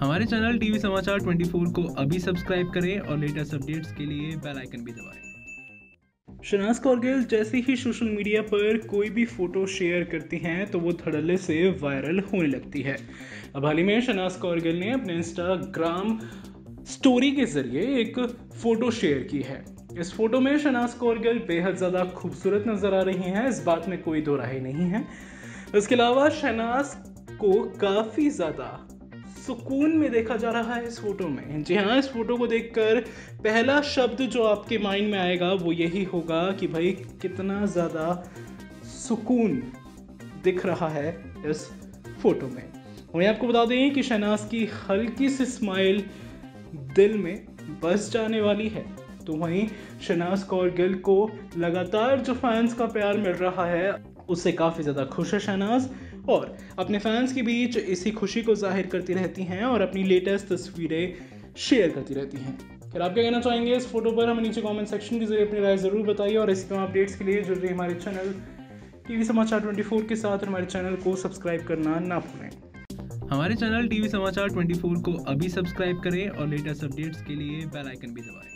हमारे channel TV समाचार 24 को अभी सब्सक्राइब करें और लेटेस्ट अपडेट्स के लिए बेल आइकन भी दबाएं। शहनाज कौर गिल जैसे ही सोशल मीडिया पर कोई भी फोटो शेयर करती हैं तो वो धड़ल्ले से वायरल होने लगती है। अब हाल ही में शहनाज कौर गिल ने अपने इंस्टाग्राम स्टोरी के जरिए एक फ़ोटो शेयर की है। इस फोटो में शहनाज कौर गिल बेहद ज़्यादा खूबसूरत नज़र आ रही हैं, इस बात में कोई दो राय नहीं है। इसके अलावा शहनाज को काफ़ी ज़्यादा सुकून में देखा जा रहा है इस फोटो में। जी हाँ, इस फोटो को देखकर पहला शब्द जो आपके माइंड में आएगा वो यही होगा कि भाई कितना ज़्यादा सुकून दिख रहा है इस फोटो में। वहीं आपको बता दें कि शहनाज की हल्की सी स्माइल दिल में बस जाने वाली है। तो वहीं शहनाज कौर गिल को लगातार जो फैंस का प्यार मिल रहा है उससे काफ़ी ज़्यादा खुश है शहनाज, और अपने फैंस के बीच इसी खुशी को जाहिर करती रहती हैं और अपनी लेटेस्ट तस्वीरें शेयर करती रहती हैं। फिर आप क्या कहना चाहेंगे इस फोटो पर, हमें नीचे कमेंट सेक्शन के जरिए अपनी राय ज़रूर बताइए, और इसी तरह अपडेट्स के लिए जुड़ रही हमारे चैनल टीवी समाचार 24 के साथ। हमारे चैनल को सब्सक्राइब करना ना भूलें। हमारे चैनल टीवी समाचार 24 को अभी सब्सक्राइब करें और लेटेस्ट अपडेट्स के लिए बेल आइकन भी दबाएँ।